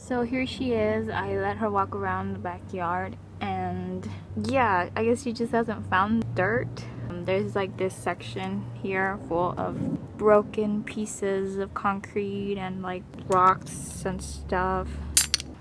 So here she is. I let her walk around the backyard, and yeah, I guess she just hasn't found dirt. There's like this section here full of broken pieces of concrete and like rocks and stuff.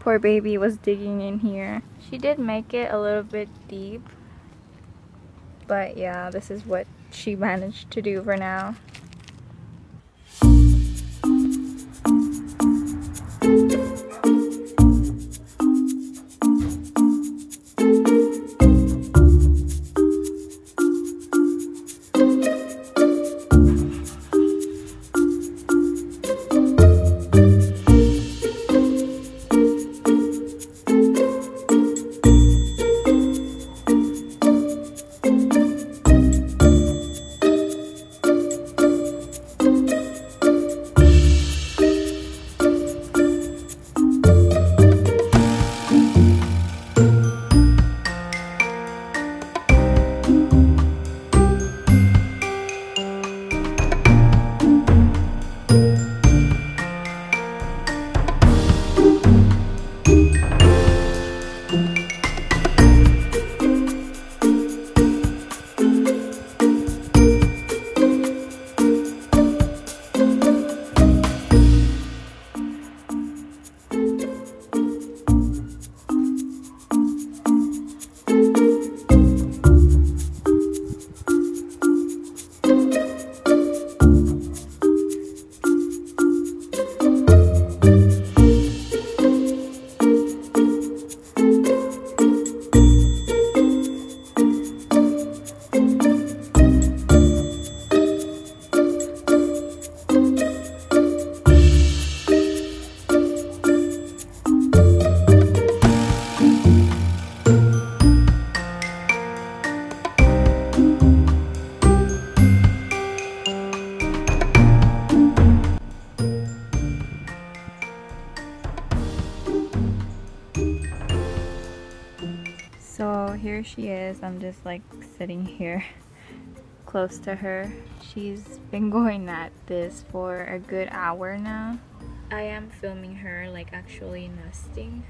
Poor baby was digging in here. She did make it a little bit deep, but yeah, this is what she managed to do for now. So here she is. I'm just like sitting here close to her. She's been going at this for a good hour now. I am filming her like actually nesting.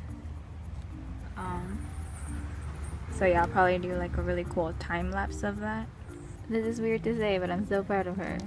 So yeah, I'll probably do like a really cool time lapse of that. This is weird to say, but I'm so proud of her.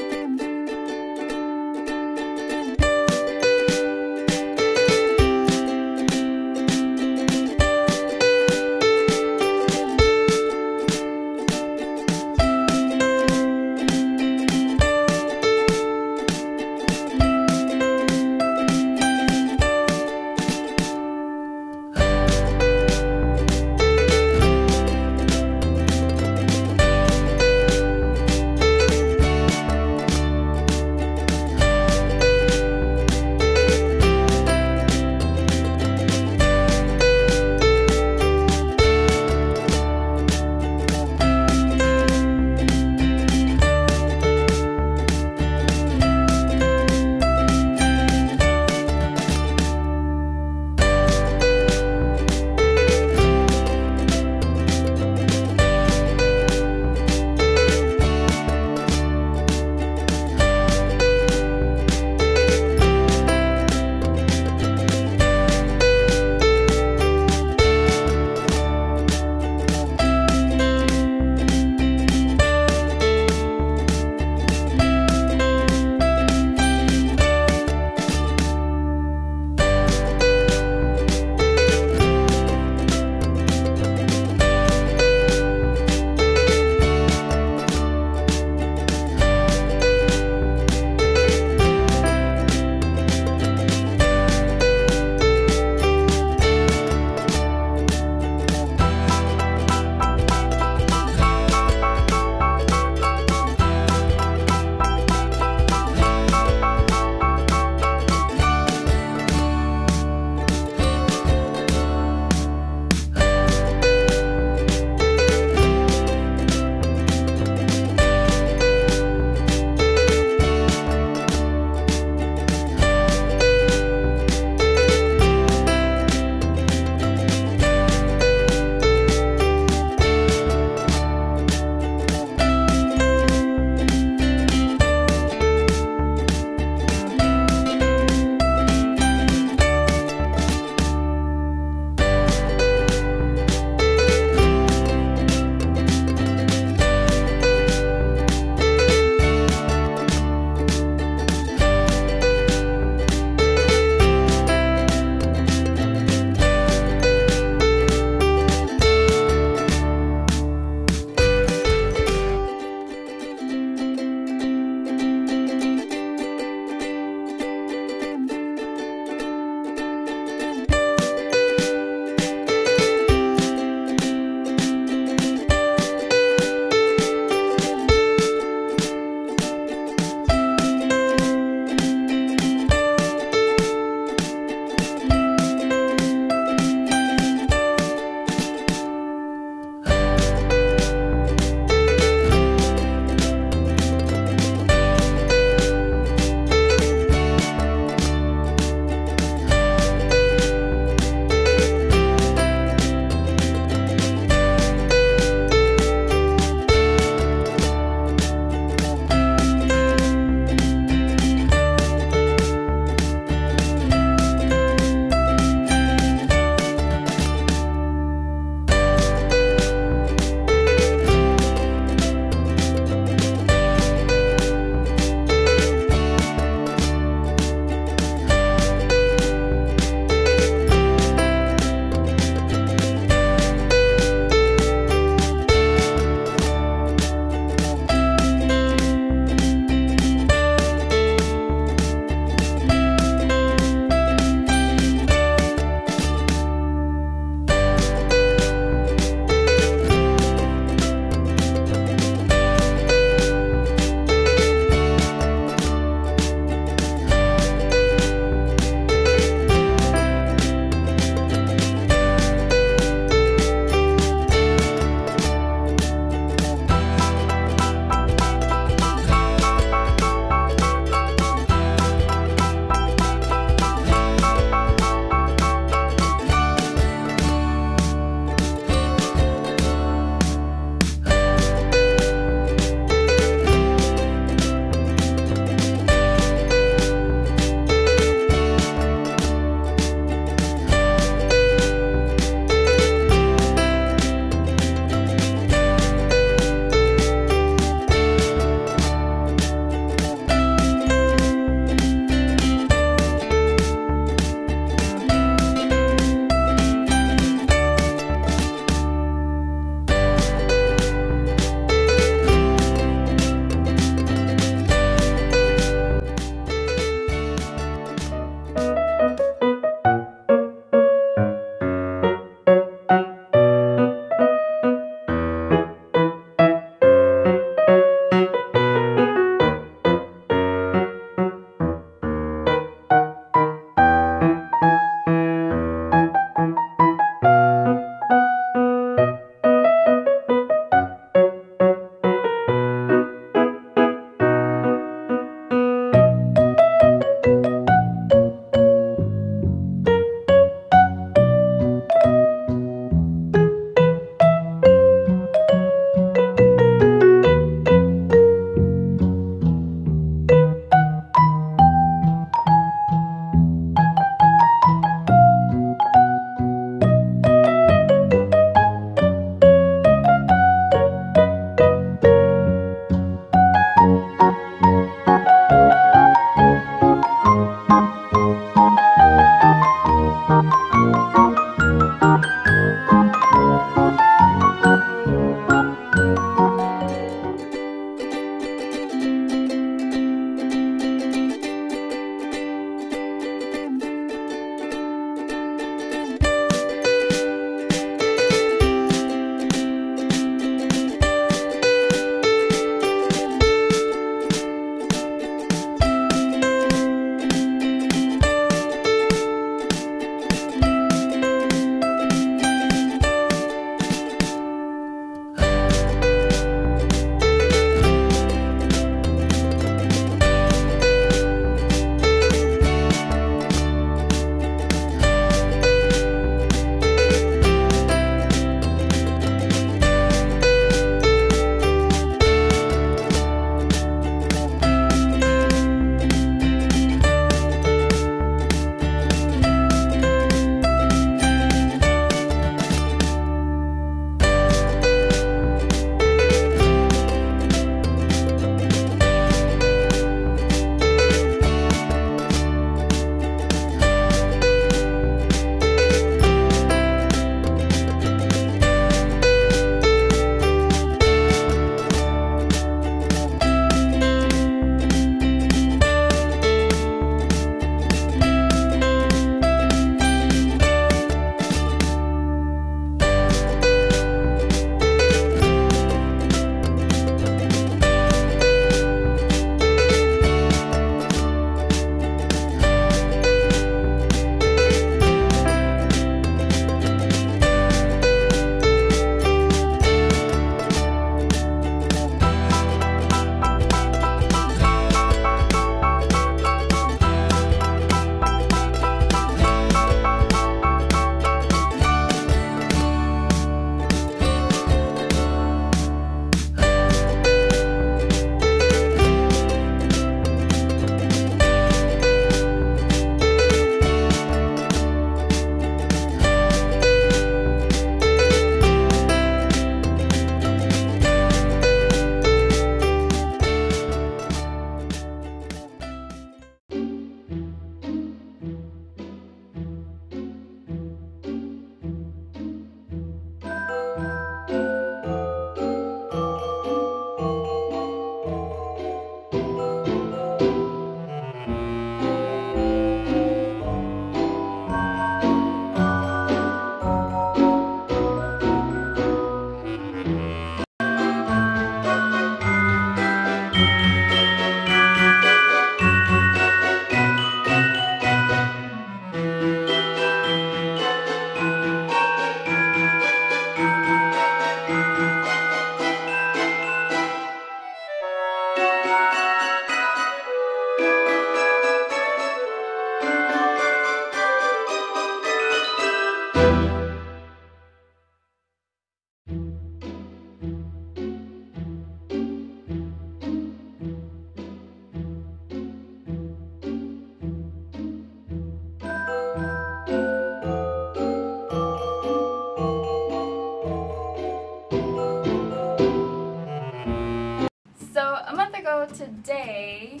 today,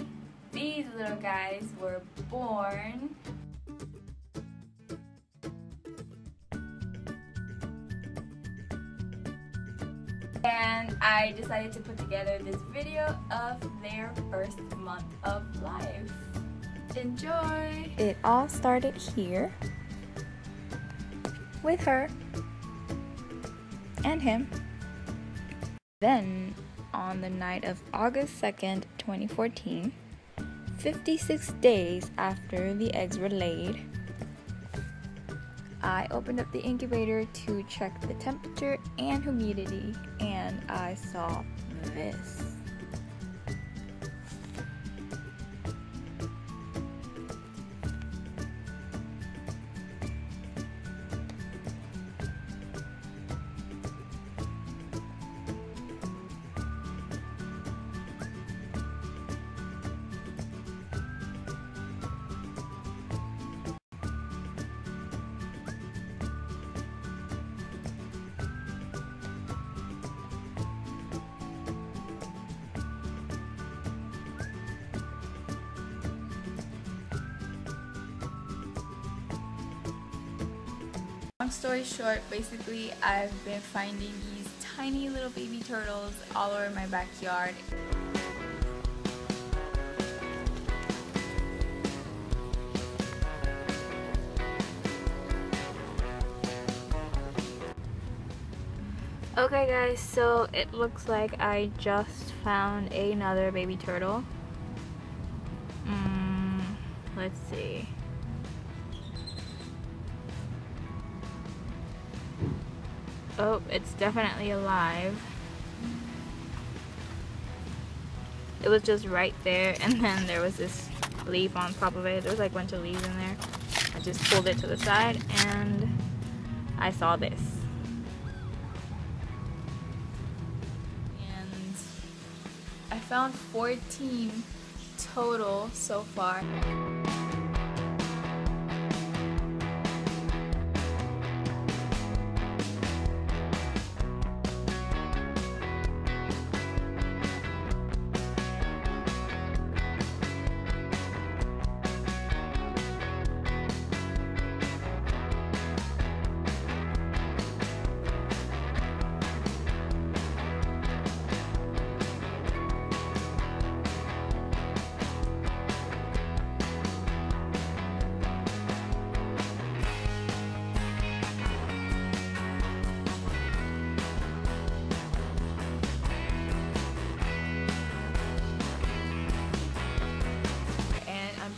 these little guys were born. And I decided to put together this video of their first month of life. Enjoy! It all started here with her and him. Then, on the night of August 2nd, 2014, 56 days after the eggs were laid, I opened up the incubator to check the temperature and humidity, and I saw this. Long story short, basically I've been finding these tiny little baby turtles all over my backyard. Okay guys, so it looks like I just found another baby turtle. Let's see. Oh, it's definitely alive. It was just right there, and then there was this leaf on top of it. There was like a bunch of leaves in there. I just pulled it to the side and I saw this. And I found 14 total so far.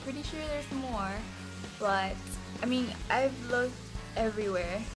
Pretty sure there's more, but I mean, I've looked everywhere.